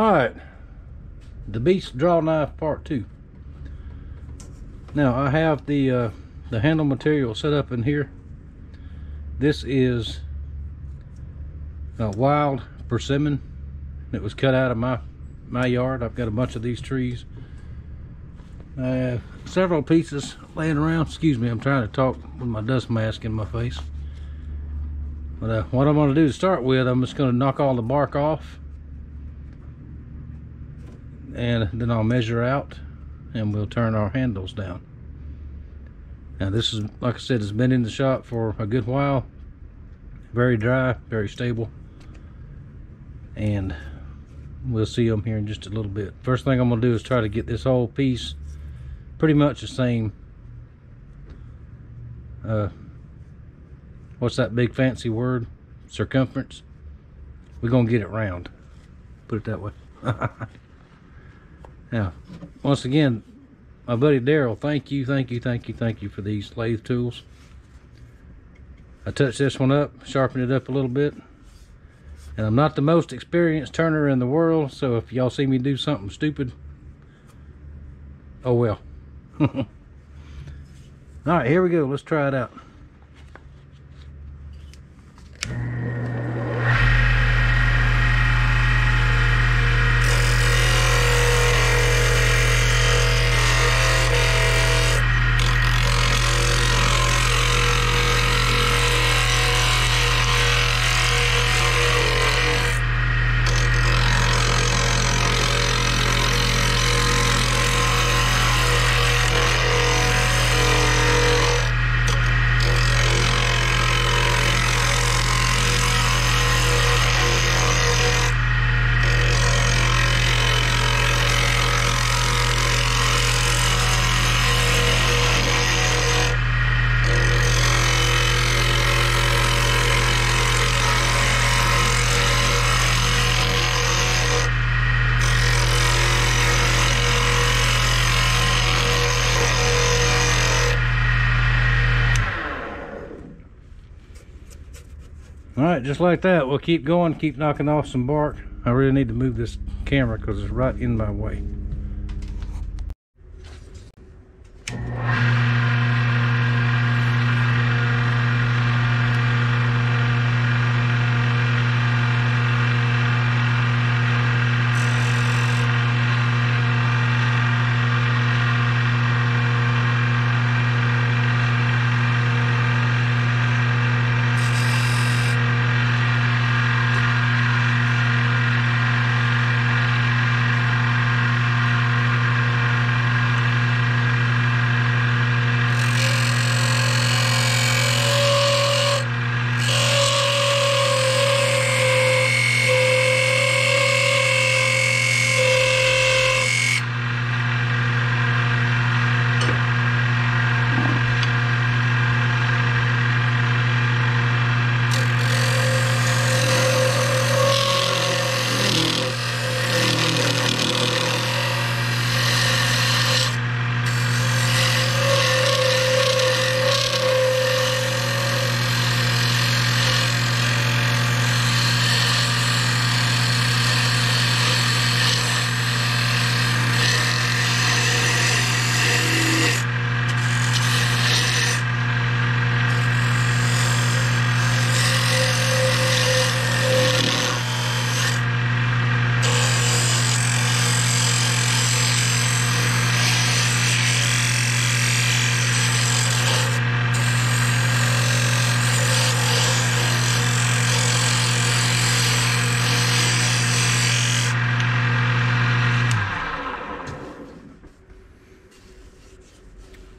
Alright, the Beast Draw Knife Part 2. Now I have the handle material set up in here. This is a wild persimmon that was cut out of my yard. I've got a bunch of these trees. I have several pieces laying around. Excuse me, I'm trying to talk with my dust mask in my face. But what I'm going to do to start with, I'm just going to knock all the bark off, and then I'll measure out and we'll turn our handles down. Now this is, like I said, it's been in the shop for a good while. Very dry, very stable, and we'll see them here in just a little bit. First thing I'm going to do is try to get this whole piece pretty much the same. What's that big fancy word? Circumference. We're going to get it round. Put it that way. Now, once again, my buddy Daryl, thank you for these lathe tools. I touched this one up, sharpened it up a little bit. And I'm not the most experienced turner in the world, so if y'all see me do something stupid, oh well. Alright, here we go. Let's try it out. Alright, just like that, we'll keep going, keep knocking off some bark. I really need to move this camera because it's right in my way.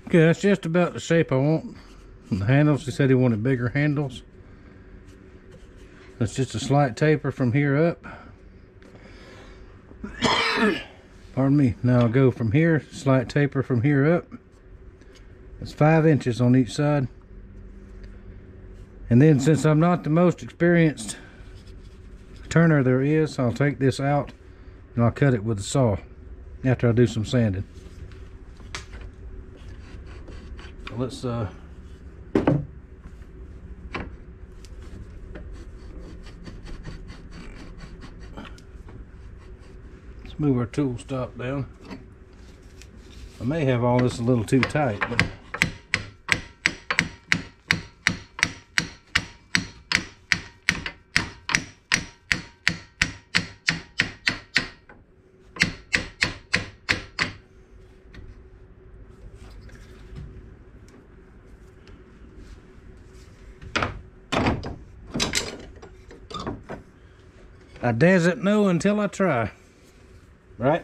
Okay, that's just about the shape I want. And the handles, he said he wanted bigger handles. That's just a slight taper from here up. Pardon me. Now I'll go from here, slight taper from here up. That's 5 inches on each side. And then, since I'm not the most experienced turner there is, I'll take this out and I'll cut it with the saw after I do some sanding. Let's move our tool stop down. I may have all this a little too tight, but I doesn't know until I try, right?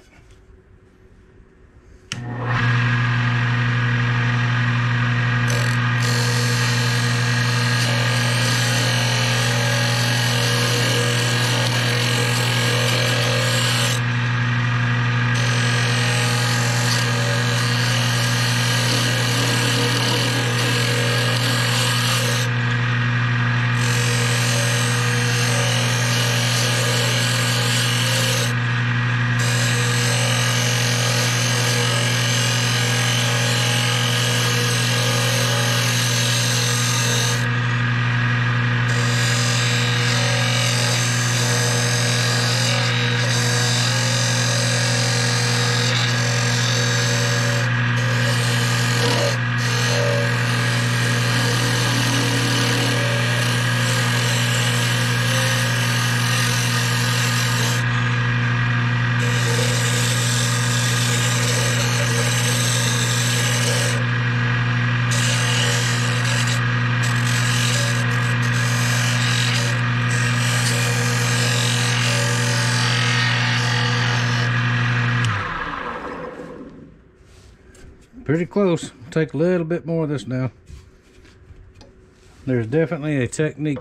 Pretty close. Take a little bit more of this now. There's definitely a technique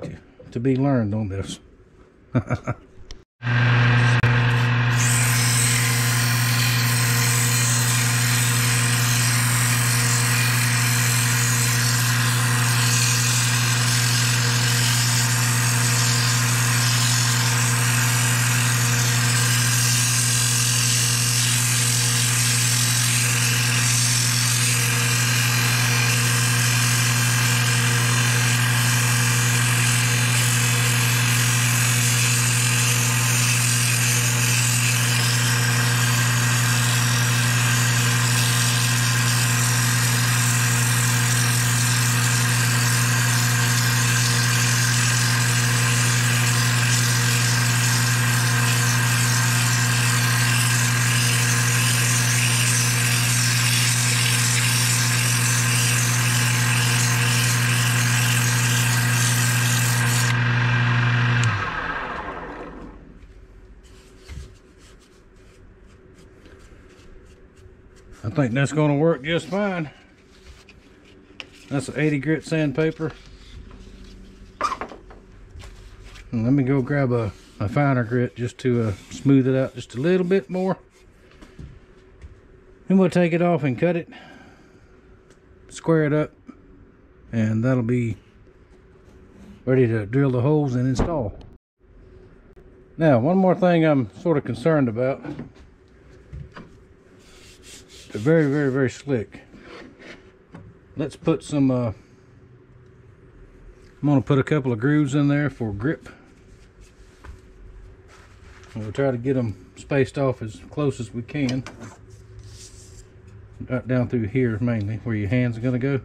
to be learned on this. I think that's going to work just fine. That's an 80 grit sandpaper. And let me go grab a finer grit just to smooth it out just a little bit more. And we'll take it off and cut it, square it up, and that'll be ready to drill the holes and install. Now, one more thing I'm sort of concerned about. Very, very, very slick. Let's put some I'm gonna put a couple of grooves in there for grip. We'll try to get them spaced off as close as we can, right down through here, mainly where your hands are gonna go.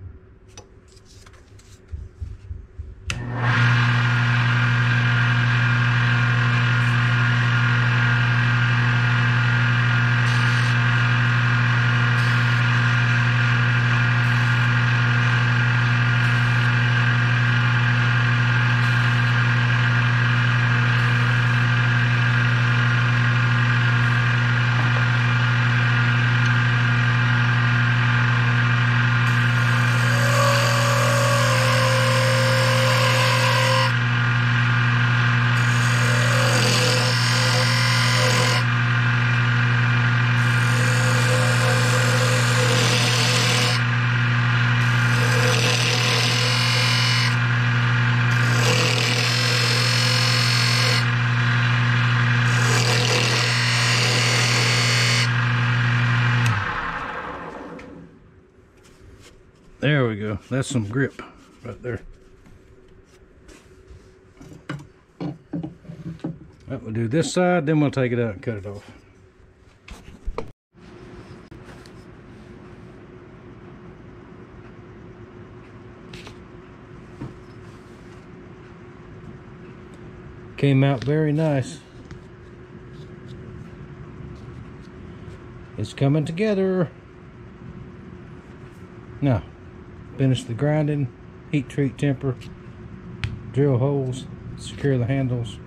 There we go. That's some grip right there. That will do this side, then we'll take it out and cut it off. Came out very nice. It's coming together. Now, finish the grinding, heat treat temper, drill holes, secure the handles,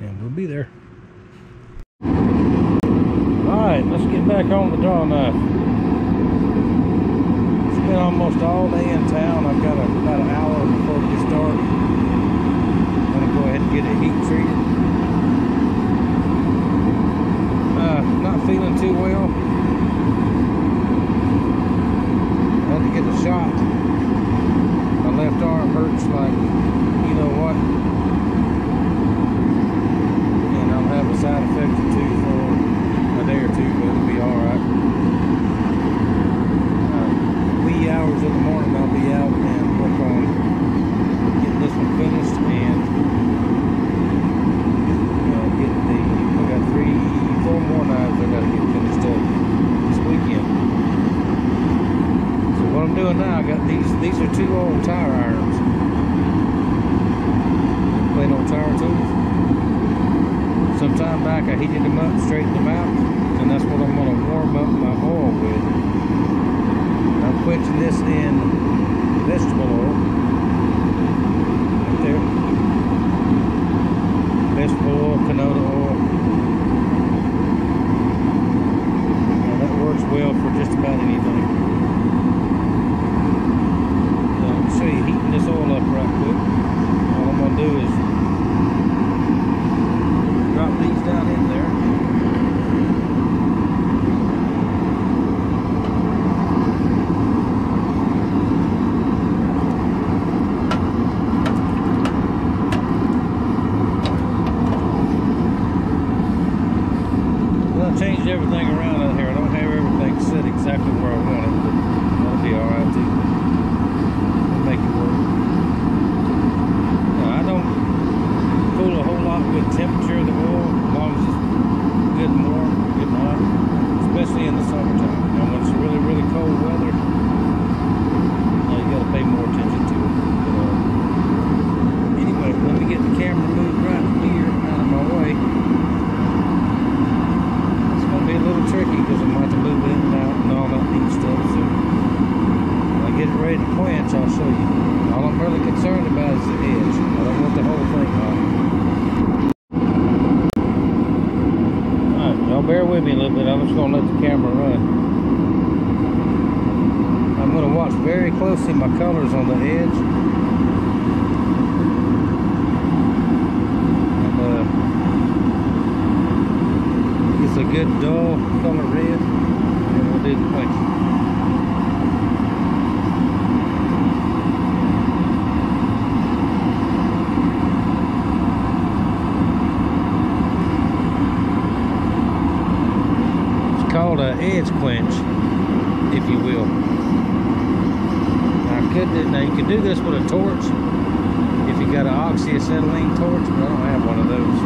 and we'll be there. Alright, let's get back on the draw knife. It's been almost all day in town. I've got about an hour before we get started. I'm going to go ahead and get it heat treated. Not feeling too well. Had to get a shot. My left arm hurts like you know what. And I'll have a side effect or two for a day or two, but it'll be alright. 3 hours in the morning I'll be out and work on getting this one finished and I got four more knives I gotta get finished up this weekend. So what I'm doing now, I got these are two old tire irons. Plain old tire tools. Some time back I heated them up, straightened them out, and that's what I'm gonna warm up my oil with. I'm quenching this in vegetable oil. Right there. Vegetable oil, canola oil. Well, for just about anything. So I'll show you heating this oil up right quick. All I'm going to do is drop these down in there. Well, I changed everything around out here. I don't have everything set exactly where I want it, but that'll be alright too. We'll make it work. Now, I don't fool a whole lot with temperature of the oil, as long as it's good and warm, good and hot, especially in the summertime. Now when it's really, really cold weather, you gotta pay more attention to it. But, anyway, let me get the camera moved right here out of my way. Be a little tricky because I'm going to have to move in and out and all that neat stuff. So when I get ready to quench, I'll show you. All I'm really concerned about is the edge. I don't want the whole thing on. Alright, y'all bear with me a little bit. I'm just going to let the camera run. I'm going to watch very closely my colors on the edge. And a good dull color red, and we'll do the quenching. It's called an edge quench, if you will. Now you can do this with a torch if you got an oxyacetylene torch, but I don't have one of those.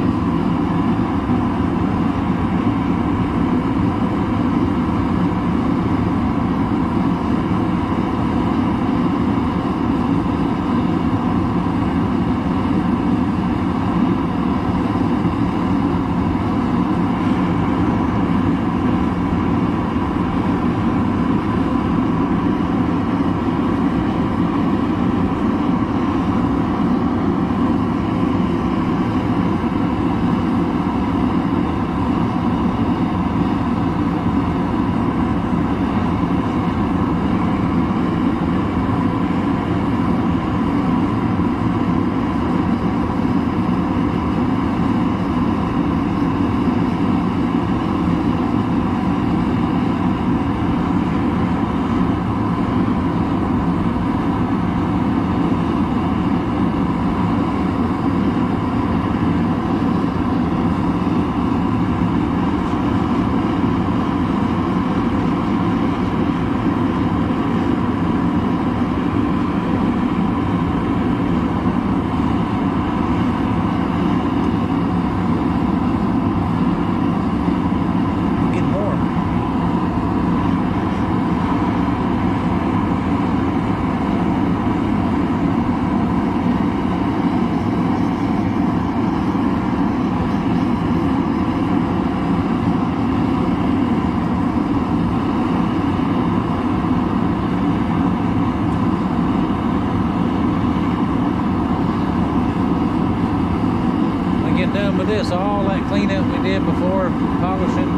this, all that cleanup we did before, polishing,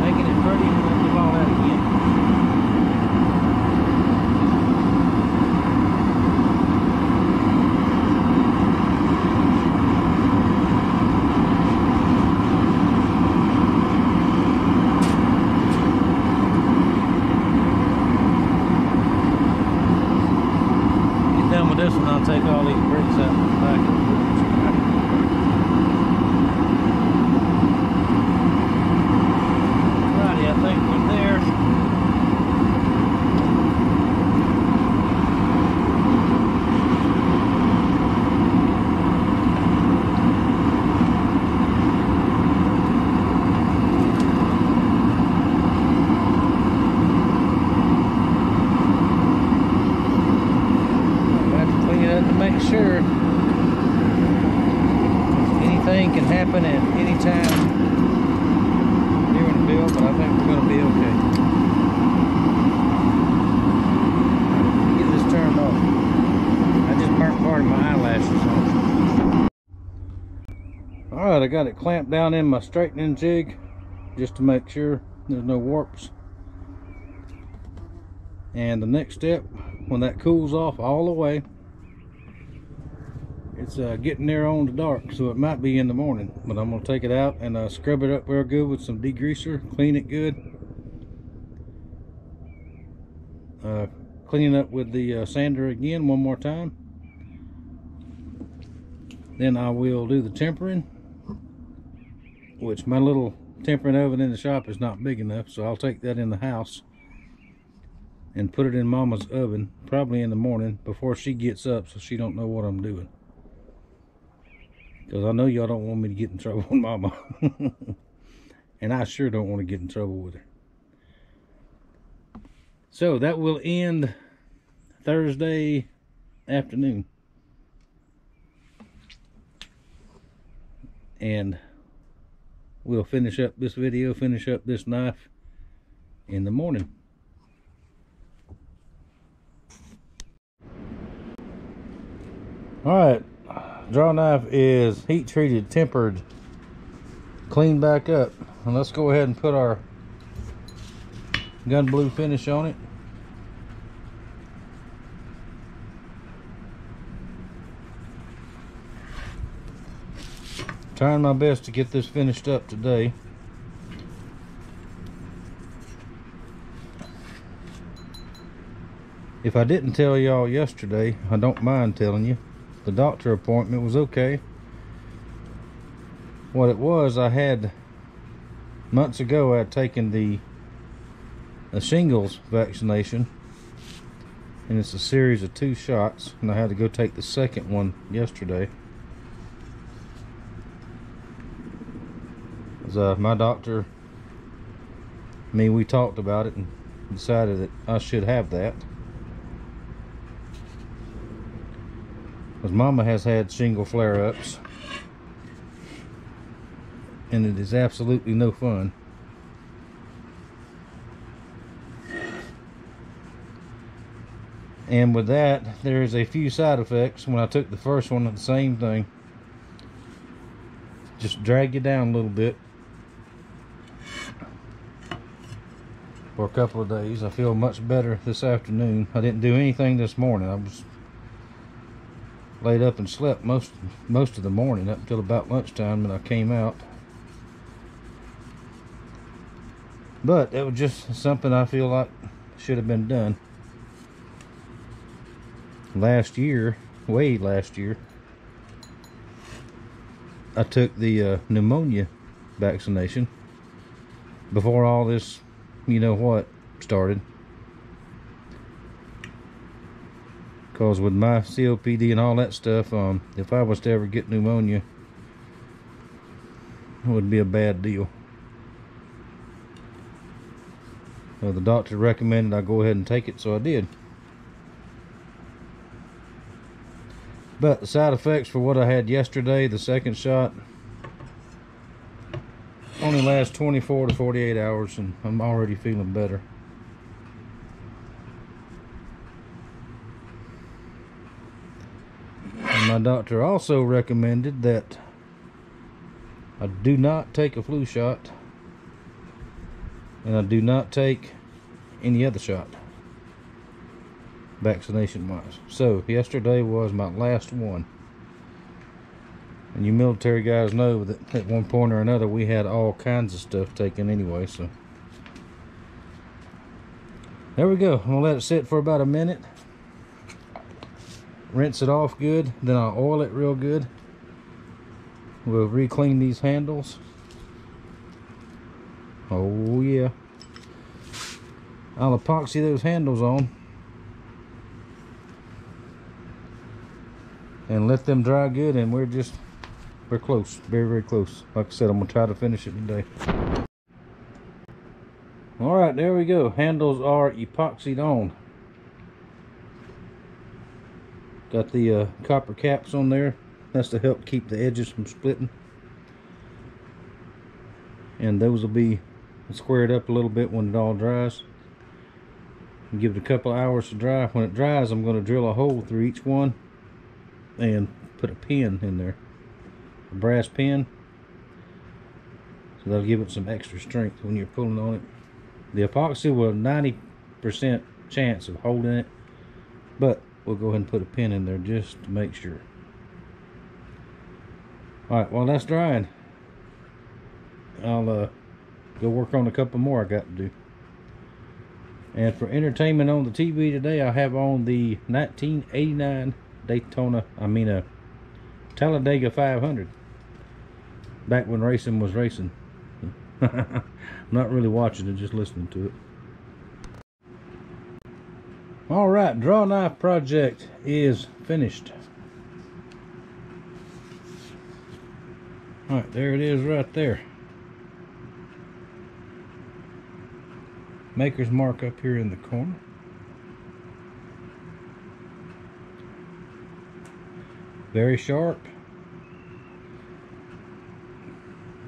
making it pretty, and we'll do all that again. This one, I'll take all these bricks out and back of the bricks. Righty, I think we're there. Make sure anything can happen at any time during the build, but I think we're going to be okay. Get this turned off. I just burnt part of my eyelashes off. Alright, I got it clamped down in my straightening jig just to make sure there's no warps. And the next step, when that cools off all the way, it's getting there on the dark, so it might be in the morning, but I'm going to take it out and scrub it up real good with some degreaser, clean it good. Clean it up with the sander again one more time. Then I will do the tempering, which my little tempering oven in the shop is not big enough, so I'll take that in the house and put it in Mama's oven, probably in the morning before she gets up, so she don't know what I'm doing. Because I know y'all don't want me to get in trouble with Mama. And I sure don't want to get in trouble with her. So that will end Thursday afternoon. And we'll finish up this video, finish up this knife in the morning. Alright. Draw knife is heat treated, tempered, cleaned back up, and let's go ahead and put our gun blue finish on it. Trying my best to get this finished up today. If I didn't tell y'all yesterday, I don't mind telling you. The doctor appointment was okay. What it was, I had months ago I had taken the shingles vaccination, and it's a series of 2 shots, and I had to go take the second one yesterday. My doctor, we talked about it and decided that I should have that. Because Mama has had shingle flare-ups, and it is absolutely no fun. And with that, there is a few side effects. When I took the first one, the same thing, just drag you down a little bit for a couple of days. I feel much better this afternoon. I didn't do anything this morning. I was laid up and slept most of the morning up until about lunchtime when I came out. But it was just something I feel like should have been done. Last year, way last year, I took the pneumonia vaccination before all this, you know what, started. Because with my COPD and all that stuff, if I was to ever get pneumonia, it would be a bad deal. Well, the doctor recommended I go ahead and take it, so I did. But the side effects for what I had yesterday, the second shot, only lasts 24 to 48 hours, and I'm already feeling better. My doctor also recommended that I do not take a flu shot, and I do not take any other shot, vaccination wise. So yesterday was my last one. And you military guys know that at one point or another we had all kinds of stuff taken anyway, so there we go. I'm gonna let it sit for about a minute, rinse it off good, then I'll oil it real good. We'll re-clean these handles. Oh yeah, I'll epoxy those handles on and let them dry good, and we're close, very, very close. Like I said, I'm gonna try to finish it today. All right, there we go. Handles are epoxied on. Got the copper caps on there. That's to help keep the edges from splitting. And those will be squared up a little bit when it all dries. Give it a couple of hours to dry. When it dries, I'm gonna drill a hole through each one and put a pin in there, a brass pin, so that'll give it some extra strength when you're pulling on it. The epoxy will have 90% chance of holding it, but we'll go ahead and put a pin in there just to make sure. All right, while that's drying, I'll go work on a couple more I got to do. And for entertainment on the TV today, I have on the 1989 Talladega 500, back when racing was racing. I'm not really watching it, just listening to it. All right, draw knife project is finished. All right, there it is right there. Maker's mark up here in the corner. Very sharp,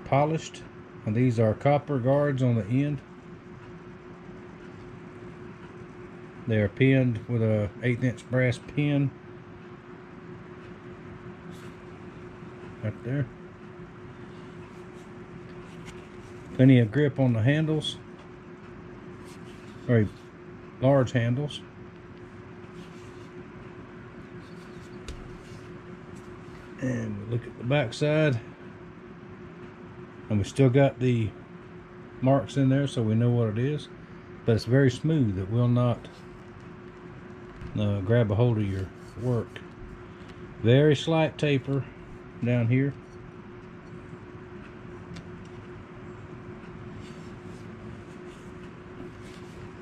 polished, and these are copper guards on the end. They are pinned with a 1/8" brass pin right there. Plenty of grip on the handles, very large handles. And we look at the back side, and we still got the marks in there, so we know what it is, but it's very smooth. It will not grab a hold of your work. Very slight taper down here,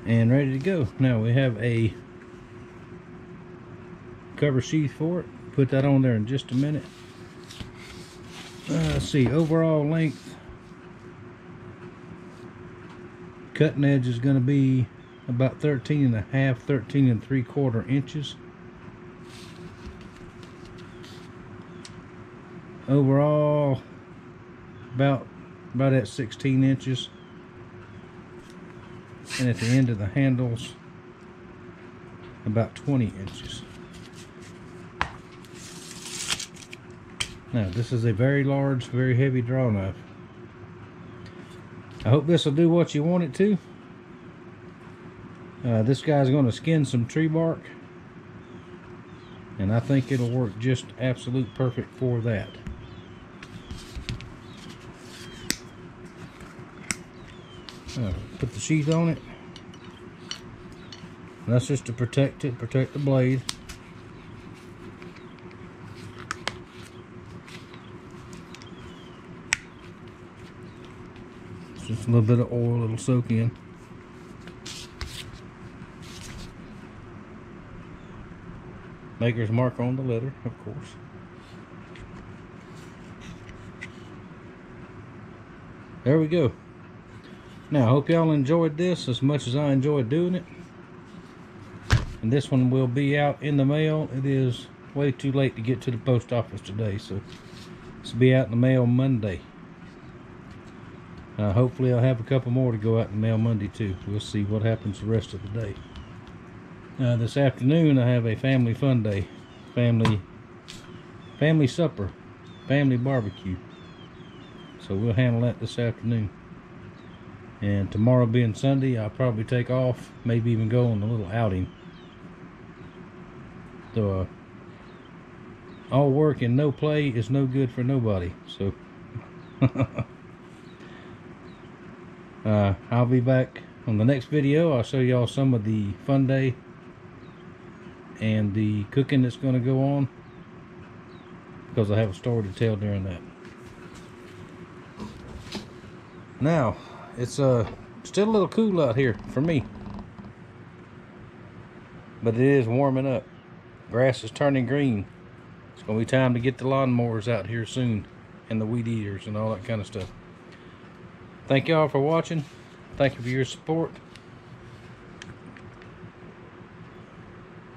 and ready to go. Now we have a cover sheath for it. Put that on there in just a minute. Let's see, overall length, cutting edge is going to be about 13 1/2, 13 3/4 inches. Overall, about at 16 inches. And at the end of the handles, about 20 inches. Now, this is a very large, very heavy draw knife. I hope this will do what you want it to. This guy's going to skin some tree bark, and I think it'll work just absolute perfect for that. Put the sheath on it. And that's just to protect it, protect the blade. Just a little bit of oil, it'll soak in. Maker's mark on the leather, of course. There we go. Now, I hope y'all enjoyed this as much as I enjoyed doing it. And this one will be out in the mail. It is way too late to get to the post office today, so this will be out in the mail Monday. Hopefully I'll have a couple more to go out in the mail Monday too. We'll see what happens the rest of the day. This afternoon I have a family fun day. Family supper. Family barbecue. So So we'll handle that this afternoon. And tomorrow being Sunday, I'll probably take off, maybe even go on a little outing. So all work and no play is no good for nobody. So I'll be back on the next video. I'll show y'all some of the fun day and the cooking that's going to go on, because I have a story to tell during that. Now it's still a little cool out here for me, but it is warming up. Grass is turning green. It's gonna be time to get the lawnmowers out here soon, and the weed eaters and all that kind of stuff. Thank y'all for watching. Thank you for your support.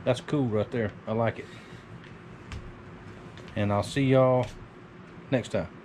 That's cool right there. I like it. And I'll see y'all next time.